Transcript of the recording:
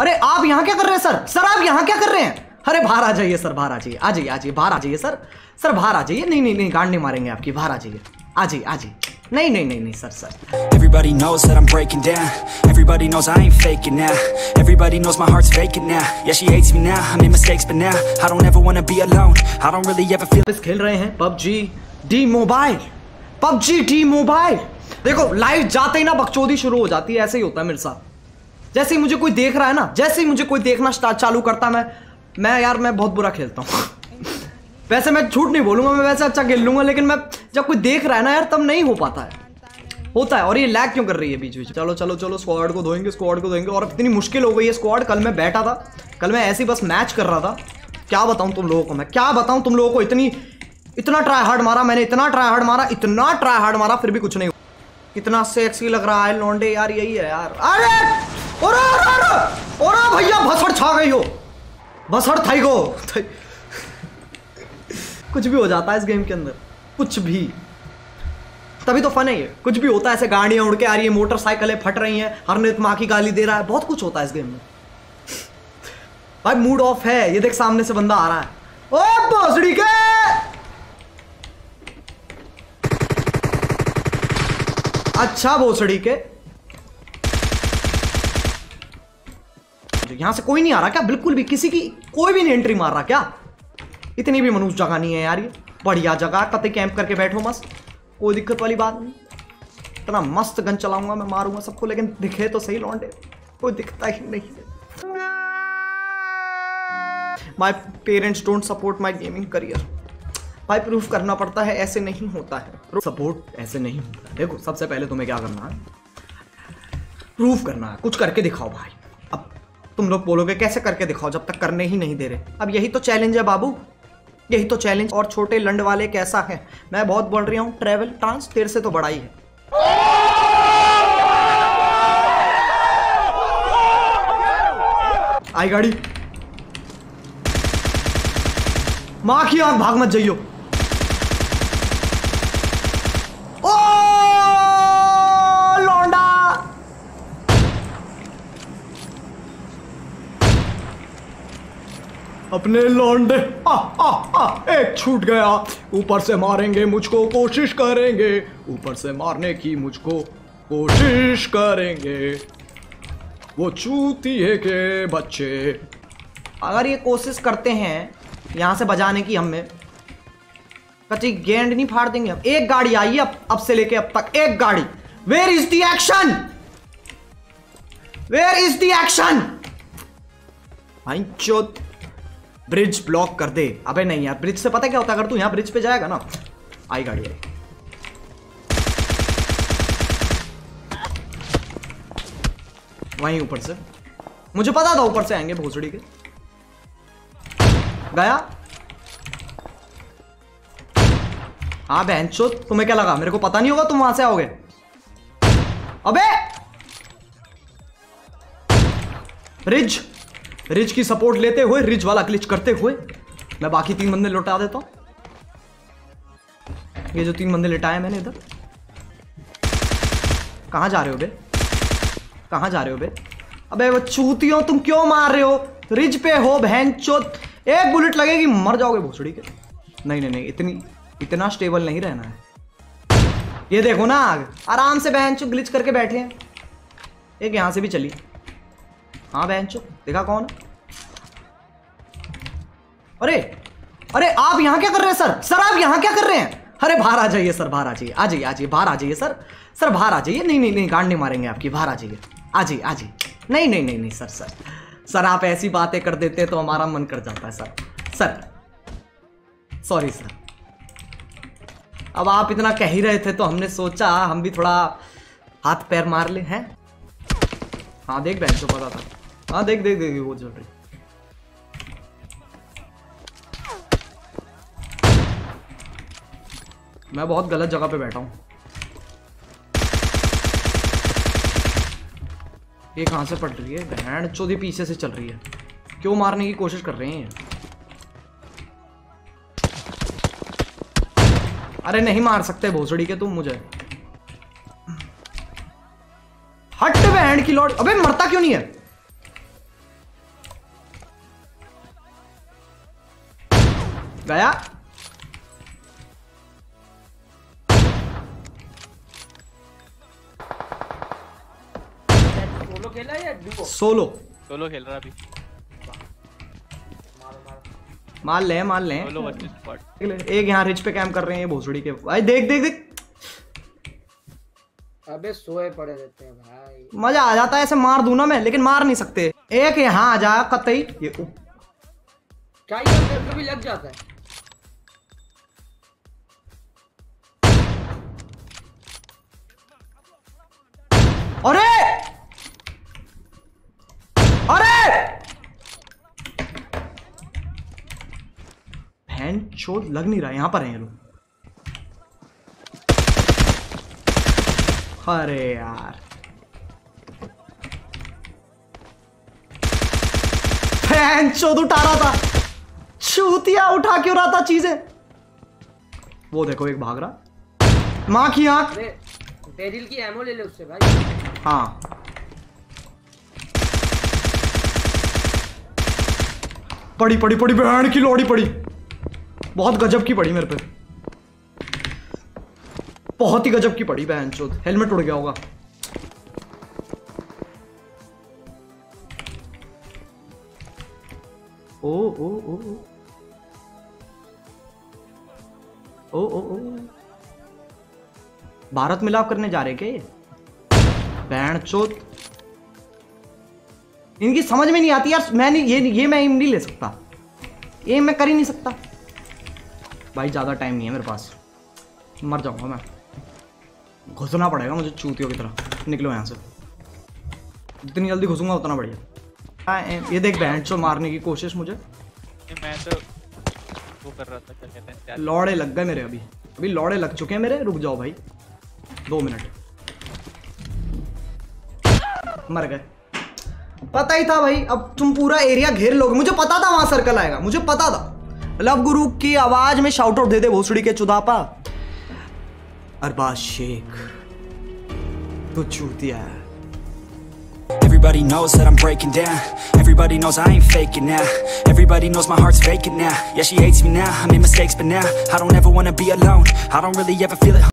अरे आप यहाँ क्या कर रहे हैं सर? सर आप यहाँ क्या कर रहे हैं? अरे बाहर आ जाइए सर, बाहर आ जाइए, आ जाइए, आ जाइए, बाहर आ जाइए सर, सर बाहर आ जाइए। नहीं नहीं नहीं, गांड नहीं मारेंगे आपकी, बाहर आ जाइए, आ जाइए, आ जाइए। नहीं नहीं नहीं नहीं sir, sir everybody knows that I'm breaking down, everybody knows I ain't faking now, everybody knows my heart's faking now, yeah she hates me now, I made mistakes but now I don't ever want to be alone, I don't really ever feel। बस खेल रहे हैं PUBG D Mobile। देखो live जाते ही ना बकचोदी शुरू हो जाती है, ऐसे ही होता है मेरे साथ। जैसे ही मुझे कोई देख रहा है ना, जैसे ही मुझे कोई देखना चालू करता, मैं बहुत बुरा खेलता हूँ। वैसे मैं झूठ नहीं बोलूंगा, मैं वैसे अच्छा खेल लूंगा, लेकिन मैं जब कोई देख रहा है ना यार, तब नहीं हो पाता है, होता है। और ये लैग क्यों कर रही है बीच बीच? चलो चलो चलो, स्क्वाड को धोएंगे, स्क्वाड को धोएंगे। और इतनी मुश्किल हो गई है स्क्वाड। कल मैं बैठा था, कल मैं ऐसे ही बस मैच कर रहा था, क्या बताऊँ तुम लोगों को, मैं क्या बताऊँ तुम लोगों को। इतना ट्राई हार्ड मारा मैंने, इतना ट्राई हार्ड मारा, फिर भी कुछ नहीं। कितना सेक्सी लग रहा है लौंडे यार, यही है यार। अरे ओरा भैया भसड़ छा गई हो, भसड़ थाई गो। कुछ भी हो जाता है इस गेम के अंदर, कुछ भी, तभी तो फन है ये। कुछ भी होता है, ऐसे गाड़ियाँ उड़ के आ रही है, मोटरसाइकिलें फट रही हैं, हर नेत माँ की गाली दे रहा है, बहुत कुछ होता है इस गेम में भाई। मूड ऑफ है, ये देख सामने से बंदा आ रहा है। ओ भोसड़ी के अच्छा, भोसड़ी के यहाँ से कोई नहीं आ रहा क्या? बिल्कुल भी किसी की कोई भी नहीं एंट्री मार रहा क्या? इतनी भी मनुष्य जगह नहीं है यार, ये बढ़िया जगह। कते कैंप करके बैठो मस्त, कोई दिक्कत वाली बात नहीं। इतना मस्त गन चलाऊंगा मैं, मारूंगा सबको, लेकिन दिखे तो सही लौंडे, कोई दिखता ही नहीं है। My parents don't support my gaming career. भाई प्रूफ करना पड़ता है, ऐसे नहीं होता है सपोर्ट, ऐसे नहीं होता। देखो सबसे पहले तुम्हें क्या करना है, प्रूफ करना है, कुछ करके दिखाओ भाई। अब तुम लोग बोलोगे कैसे करके दिखाओ जब तक करने ही नहीं दे रहे? अब यही तो चैलेंज है बाबू, यही तो चैलेंज। और छोटे लंड वाले कैसा है? मैं बहुत बोल रही हूँ, ट्रैवल ट्रांस तेरे से तो बड़ा ही है। आई गाड़ी माँ की आंख, भाग मत जाइयो। ओ लौंडा, अपने लौंडे एक छूट गया। ऊपर से मारेंगे मुझको, कोशिश करेंगे, ऊपर से मारने की मुझको कोशिश करेंगे। वो चूती है के बच्चे, अगर ये कोशिश करते हैं यहाँ से बजाने की, हमें कच्ची गेंद नहीं फाड़ देंगे हम। एक गाड़ी आई अब से लेके अब तक, एक गाड़ी। Where is the action, where is the action? भाई चोत ब्रिज ब्लॉक कर दे। अबे नहीं यार, ब्रिज से पता क्या होता है, अगर तू यहाँ ब्रिज पे जाएगा ना, आई गाड़ी आई। वहीं ऊपर से, मुझे पता था ऊपर से आएंगे भोसड़ी के। गया हाँ बहनचोद, तुम्हें क्या लगा मेरे को पता नहीं होगा तुम वहां से आओगे? अबे रिज, रिज की सपोर्ट लेते हुए, रिज वाला क्लिच करते हुए मैं बाकी तीन बंदे लौटा देता हूं। ये जो तीन बंदे लिटाए मैंने इधर, कहां जा रहे हो बे, कहां जा रहे हो बे? अबे वो चूतियों, तुम क्यों मार रहे हो? रिज पे हो बहनचोद, एक बुलेट लगेगी मर जाओगे भोसड़ी के। नहीं नहीं नहीं, इतना स्टेबल नहीं रहना है। ये देखो ना, आराम से बहनचोद ग्लिच करके बैठे हैं। एक यहां से भी चली, हाँ बहनचोद देखा कौन? अरे अरे आप यहाँ क्या कर रहे हैं सर? सर आप यहाँ क्या कर रहे हैं? अरे बाहर आ जाइए सर, बाहर आ जाइए, आ जाइए, आ जाइए, बाहर आ जाइए सर, सर बाहर आ जाइए। नहीं नहीं नहीं, गांड नहीं मारेंगे आपकी, बाहर आ जाइए, आ जाइए, आ जाइए। नहीं नहीं नहीं नहीं सर, सर सर आप ऐसी बातें कर देते हैं तो हमारा मन कर जाता है सर, सर सॉरी सर। अब आप इतना कह ही रहे थे तो हमने सोचा हम भी थोड़ा हाथ पैर मार ले हैं। हाँ देख बहन को पता था, हाँ देख देख देख वो चल रही। मैं बहुत गलत जगह पे बैठा हूँ। ये कहाँ से पड़ रही है? बहन चौधरी पीछे से चल रही है, क्यों मारने की कोशिश कर रहे हैं? अरे नहीं मार सकते भोसड़ी के तुम मुझे, हट बहन की लौट। अबे मरता क्यों नहीं है? गया। सोलो खेला या डुओ? सोलो सोलो खेल रहा अभी। मार ले मार ले। एक यहाँ रिच पे कैम कर रहे हैं भोसड़ी के भाई। देख देख देख अबे सोए पड़े रहते हैं भाई। मजा आ जाता है ऐसे मार दूं ना मैं, लेकिन मार नहीं सकते। एक यहाँ आ जा कतई ये क्या भी लग जाता है। अरे अरे बहन चोट लग नहीं रहा। यहाँ पर है ये लोग। अरे यार फैन चोद उठा रहा था, चूतिया उठा क्यों रहा था चीजें। वो देखो एक भाग रहा। माँ की आंख। बेरिल की एमो ले ले उससे भाई। हाँ पड़ी पड़ी पड़ी बहन की लोड़ी पड़ी। बहुत गजब की पड़ी मेरे पे, बहुत ही गजब की पड़ी। बहनचोद हेलमेट उड़ गया होगा। ओ ओ ओ ओ ओ ओ भारत मिलाप करने जा रहे के बहनचोद। इनकी समझ में नहीं आती यार। मैं नहीं ये मैं एम नहीं ले सकता, ये मैं कर ही नहीं सकता भाई। ज्यादा टाइम नहीं है मेरे पास, मर जाऊंगा मैं। घुसना पड़ेगा मुझे चूतियों की तरह। निकलो यहाँ से, जितनी जल्दी घुसूंगा उतना बढ़िया। ये देख बैंचो मारने की कोशिश मुझे। मैं तो वो कर रहा था, क्या कहते हैं, लौड़े लग गए मेरे। अभी अभी लौड़े लग चुके हैं मेरे। रुक जाओ भाई 2 मिनट। मर गए। पता ही था भाई अब तुम पूरा एरिया घेर लोगे। मुझे पता था वहां सर्कल आएगा, मुझे पता था। लव गुरु की आवाज में शाउट आउट दे दे भोसड़ी के चुदापा। Arbaaz Sheikh, tu chutiya. Everybody knows that I'm breaking down. Everybody knows I ain't faking now. Everybody knows my heart's faking now. Yeah, she hates me now. I made mistakes, but now I don't ever wanna be alone. I don't really ever feel it.